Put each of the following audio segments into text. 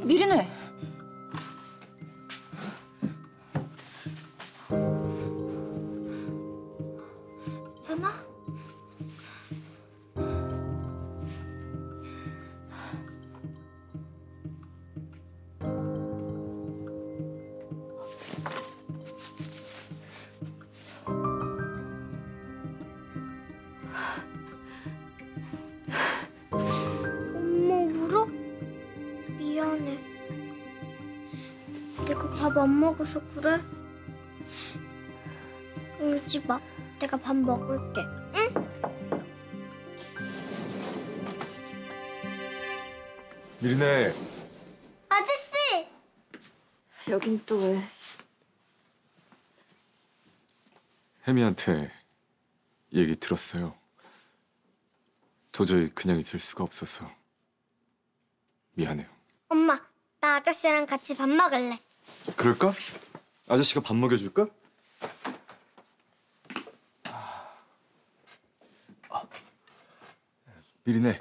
미리네. 잠아? 내가 밥 안 먹어서 그래? 울지 마. 내가 밥 먹을게. 응? 미리네. 아저씨! 여긴 또 왜? 혜미한테 얘기 들었어요. 도저히 그냥 있을 수가 없어서 미안해요. 엄마, 나 아저씨랑 같이 밥 먹을래. 그럴까? 아저씨가 밥 먹여줄까? 미리네.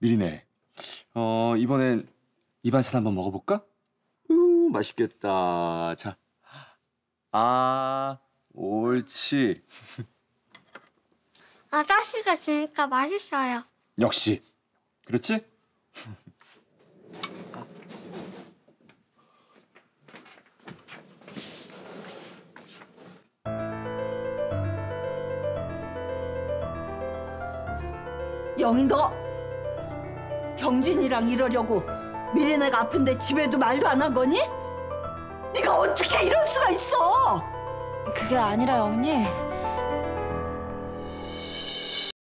미리네. 이번엔 이 반찬 한번 먹어볼까? 맛있겠다. 자, 옳지. 아저씨가 주니까 맛있어요. 역시. 그렇지? 영희, 너 경진이랑 이러려고 미리네가 아픈데 집에도 말도 안 한 거니? 네가 어떻게 이럴 수가 있어? 그게 아니라요, 어머니.